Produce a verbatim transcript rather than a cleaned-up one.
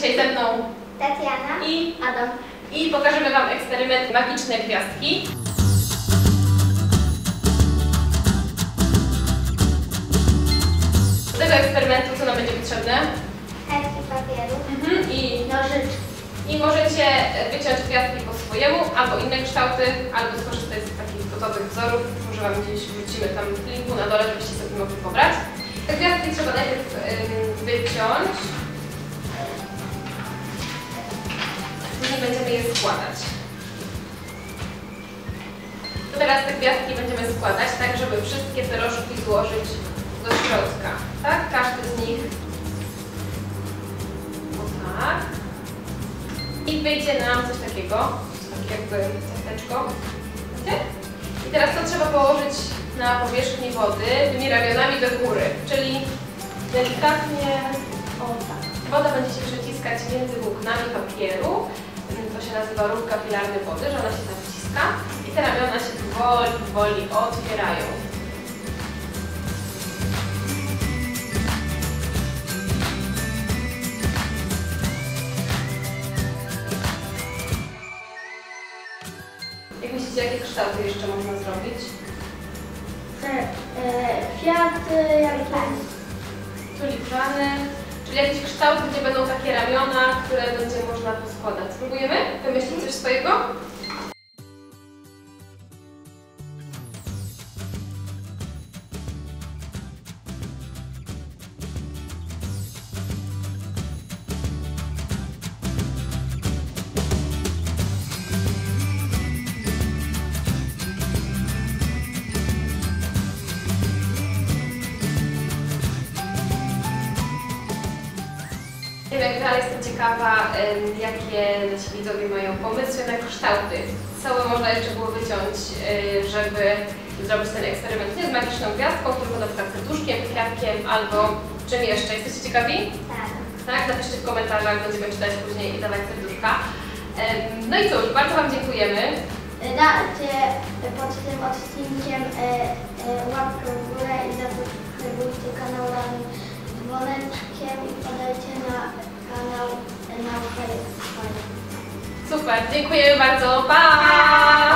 dzisiaj ze mną Tatiana i Adam. I pokażemy Wam eksperyment magiczne gwiazdki. Do tego eksperymentu co nam będzie potrzebne? Kartki papieru mhm. i nożyczki. I możecie wyciąć gwiazdki po swojemu, albo inne kształty, albo skorzystać z takich gotowych wzorów. Może Wam gdzieś wrzucimy tam w linku na dole, żebyście sobie mogli pobrać. Te gwiazdki trzeba najpierw wyciąć. Później będziemy je składać. To teraz te gwiazdki będziemy składać tak, żeby wszystkie te rożki złożyć do środka. Tak? Każdy z nich. O tak. I wyjdzie nam coś takiego, tak jakby ciasteczko. I teraz to trzeba położyć na powierzchni wody tymi ramionami do góry, czyli delikatnie, o tak. Woda będzie się przyciskać między włóknami papieru, to się nazywa ruch kapilarny wody, że ona się tam wciska i te ramiona się powoli, powoli otwierają. Jak myślicie, jakie kształty jeszcze można zrobić? Kwiaty, tuliplany. Tuliplany, czyli jakiś kształt, gdzie będą takie ramiona, które będzie można poskładać. Spróbujemy wymyślić coś swojego? Nie wiem, ale jestem ciekawa, jakie nasi widzowie mają pomysły na kształty. Całe można jeszcze było wyciąć, żeby zrobić ten eksperyment nie z magiczną gwiazdką, tylko na przykład serduszkiem, kwiatkiem albo czym jeszcze. Jesteście ciekawi? Tak. Tak? Napiszcie w komentarzach, będziemy czytać później i dawać serduszka. No i cóż, bardzo Wam dziękujemy. Dajcie pod tym odcinkiem łapkę w górę i zasubskrybujcie kanał dzwoneczkiem i podajcie na kanał na Super, dziękuję bardzo, pa!